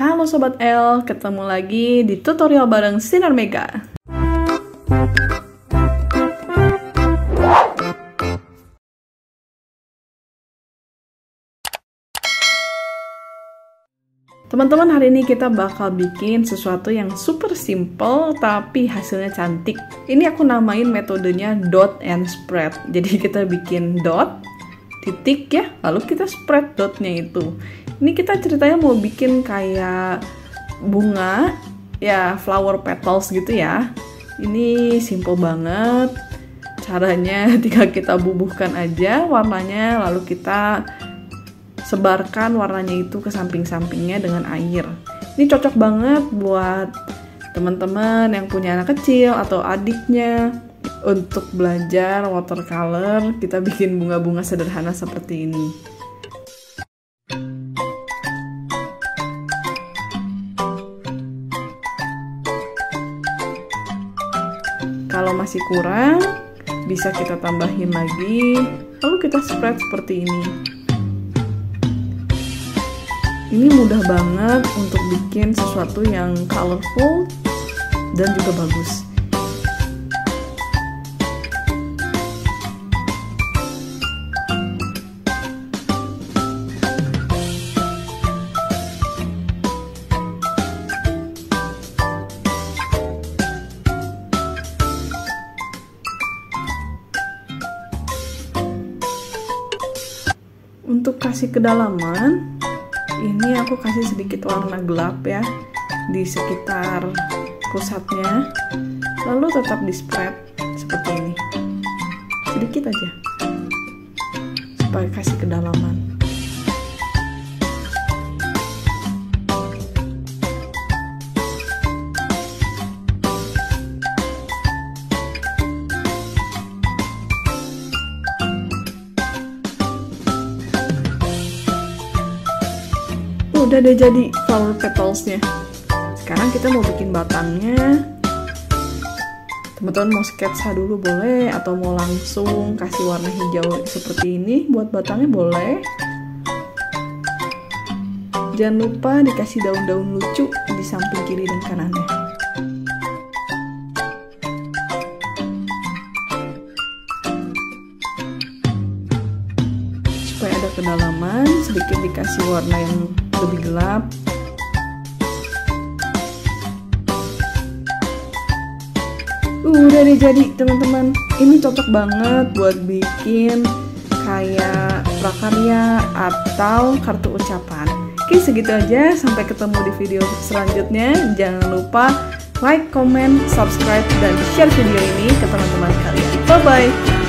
Halo Sobat L, ketemu lagi di tutorial bareng Sinar Mega. Teman-teman, hari ini kita bakal bikin sesuatu yang super simple tapi hasilnya cantik. Ini aku namain metodenya dot and spread. Jadi kita bikin dot, titik ya, lalu kita spread dotnya itu. Ini kita ceritanya mau bikin kayak bunga, ya flower petals gitu ya. Ini simple banget. Caranya tinggal kita bubuhkan aja warnanya, lalu kita sebarkan warnanya itu ke samping-sampingnya dengan air. Ini cocok banget buat teman-teman yang punya anak kecil atau adiknya untuk belajar watercolor. Kita bikin bunga-bunga sederhana seperti ini. Kalau masih kurang, bisa kita tambahin lagi, lalu kita spread seperti ini. Ini mudah banget untuk bikin sesuatu yang colorful dan juga bagus. Untuk kasih kedalaman, ini aku kasih sedikit warna gelap ya di sekitar pusatnya, lalu tetap di spread seperti ini sedikit aja supaya kasih kedalaman. Udah deh jadi flower petalsnya. Sekarang kita mau bikin batangnya. Teman-teman mau sketsa dulu boleh, atau mau langsung kasih warna hijau seperti ini buat batangnya boleh. Jangan lupa dikasih daun-daun lucu di samping kiri dan kanannya. Supaya ada kedalaman, sedikit dikasih warna yang lebih gelap. Udah deh jadi teman-teman. Ini cocok banget buat bikin kayak prakarya atau kartu ucapan. Oke, segitu aja. Sampai ketemu di video selanjutnya. Jangan lupa like, comment, subscribe, dan share video ini ke teman-teman kalian. Bye-bye!